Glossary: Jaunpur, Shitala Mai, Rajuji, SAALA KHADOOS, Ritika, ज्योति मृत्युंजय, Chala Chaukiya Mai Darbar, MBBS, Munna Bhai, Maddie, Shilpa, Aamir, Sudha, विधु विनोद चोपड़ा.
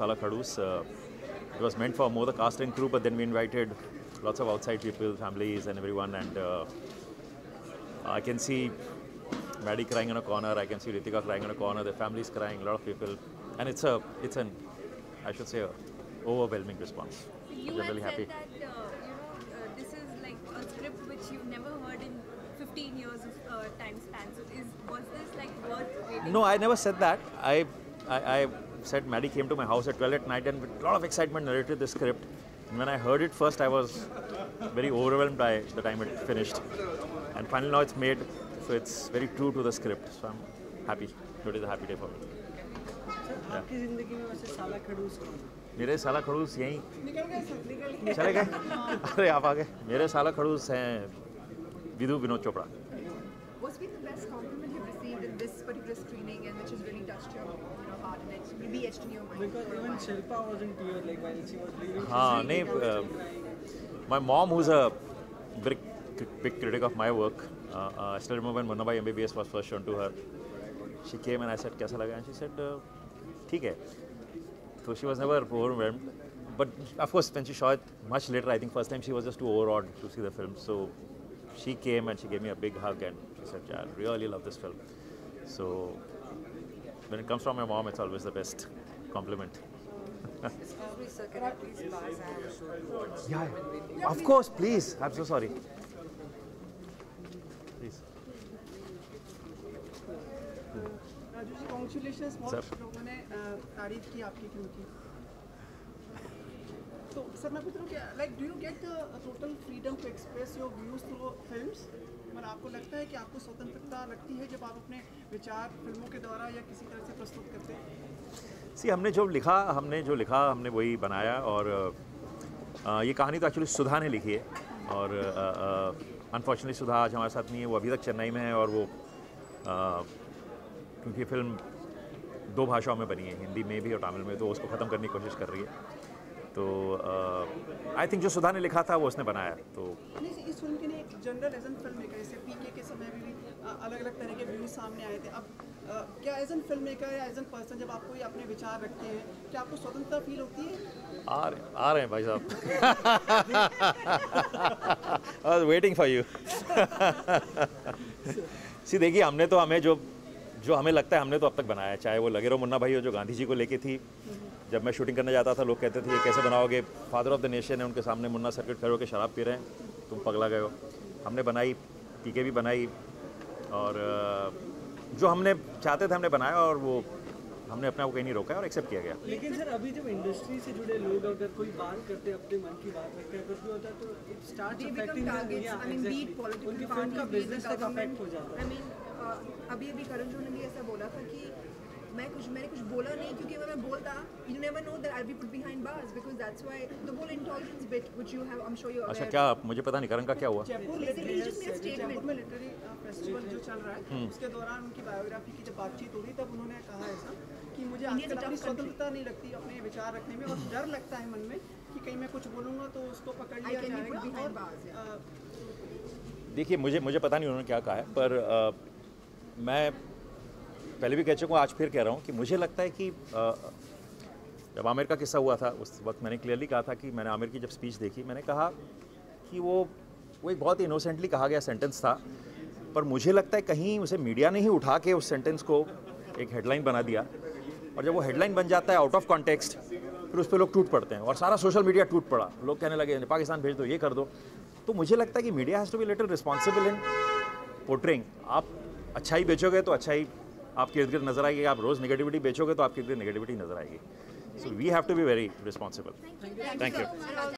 It was meant for more the cast and crew, but then we invited lots of outside people, families and everyone, and I can see Maddie crying in a corner, I can see Ritika crying in a corner, their families crying, a lot of people, and it's an, I should say, overwhelming response. So you really said happy. That this is like a script which you've never heard in 15 years of time span, so was this like worth waiting? No, I never said that. I said Maddie came to my house at 12 at night and with a lot of excitement narrated the script, and when I heard it first I was very overwhelmed by the time it finished, and finally now it's made, so it's very true to the script, so I'm happy. Today is a happy day for me. आपकी जिंदगी में वैसे साला खड़ूस कौन? मेरे साला खड़ूस यहीं निकल गए चले गए अरे आप आ गए मेरे साला खड़ूस हैं विधु विनोद चोपड़ा. What's been the best compliment you've received in this particular screening and which has really touched your heart and it will be etched in your mind? Because even Shilpa was in tears like while she was leaving. हाँ नहीं, my mom who's a big critic of my work, I still remember when Munna by MBBS was first shown to her, she came and I said कैसा लगा, and she said ठीक है. So she was never overwhelmed, but of course when she saw it much later, I think first time she was just too overawed to see the film, so she came and she gave me a big hug and she said, yeah, I really love this film. So when it comes from my mom, it's always the best compliment. Yeah, of course, please. I'm so sorry. Please. Rajuji, congratulations. बहुत लोगों ने तारीफ की आपकी film की. So, sir, मैं पूछ रहा हूँ, like, do you get the total freedom to express your views through films? मतलब आपको लगता है कि आपको स्वतंत्रता लगती है जब आप अपने विचार फिल्मों के द्वारा या किसी तरह से प्रस्तुत करते हैं? See, हमने जो लिखा, हमने वही बनाया, और ये कहानी तो actually सुधा ने लिखी है, और unfortunately सुधा आज हमारे साथ नहीं है, वो अभी तक चेन्नई में है, और वो क्योंकि फिल्म दो भाषाओं में बनी है, हिंदी में भी और तमिल में, तो उसको ख़त्म करने की कोशिश कर रही है. तो आई थिंक जो सुधा ने लिखा था वो उसने बनाया. तो इस फिल्म के लिए एक general as an film maker, जैसे पीके के समय में भी अलग अलग तरह के व्यूज सामने आए थे, अब क्या एज एन फिल्म मेकर या एज एन पर्सन जब आपको अपने विचार रखते हैं, क्या आपको स्वतंत्रता फील होती है? आ रहे हैं भाई साहब, I was waiting for you. See देखिए, हमें जो लगता है हमने तो अब तक बनाया, चाहे वो लगे रहो मुन्ना भाई हो जो गांधी जी को लेके थी. जब मैं शूटिंग करने जाता था लोग कहते थे ये कैसे बनाओगे, फादर ऑफ द नेशन है, उनके सामने मुन्ना सर्किट फेरो के शराब पी रहे हैं, तुम पगला गए हो. हमने बनाई, पीके भी बनाई, और जो हमने चाहते थे हमने बनाया, और वो हमने अपने आप को कहीं नहीं रोका है और एक्सेप्ट किया गया. लेकिन सर अभी जब इंडस्ट्री से जुड़े लोग अगर कोई बात करते हैं, अपने मन की बात रखते हैं, कुछ भी होता है तो इट स्टार्ट्स अफेक्टिंग उनकी फंड का बिजनेस तक अफेक्ट हो जाता है. अभी करण जी ने भी ऐसा बोला था कि मैंने कुछ बोला नहीं, क्योंकि अगर मैं बोलता, you never know that I'll be put behind bars, because that's why the whole intelligence bit which you have, I'm sure you're aware. अच्छा क्या, मुझे पता नहीं करण का क्या हुआ. जयपुर में लिटरेरी फेस्टिवल जो चल रहा है उसके दौरान उनकी बायोग्राफी की जब बातचीत हुई तब उन्होंने कहा ऐसा कि मुझे अपनी स्वतंत्रता नहीं लगती अपने विचार रखने में, और डर लगता है मन में कि कहीं मैं कुछ बोलूँगा तो उसको पकड़ लिया जाएगा. देखिए मुझे पता नहीं उन्होंने क्या कहा है, पर मैं पहले भी कह चुका हूँ, आज फिर कह रहा हूँ कि मुझे लगता है कि जब आमिर का किस्सा हुआ था उस वक्त मैंने क्लियरली कहा था कि मैंने आमिर की जब स्पीच देखी मैंने कहा कि वो एक बहुत इनोसेंटली कहा गया सेंटेंस था, पर मुझे लगता है कहीं उसे मीडिया ने ही उठा के उस सेंटेंस को एक हेडलाइन बना दिया, और जब वो हेडलाइन बन जाता है आउट ऑफ कॉन्टेक्स्ट फिर उस पर लोग टूट पड़ते हैं, और सारा सोशल मीडिया टूट पड़ा, लोग कहने लगे पाकिस्तान भेज दो, ये कर दो. तो मुझे लगता है कि media has to be little responsible in portraying. आप अच्छाई बेचोगे तो अच्छाई आपके इर्द गिर्द नजर आएगी, आप रोज़ नेगेटिविटी बेचोगे तो आपके इर्द गिर्द नेगेटिविटी नजर आएगी. So we have to be very responsible. Thank you.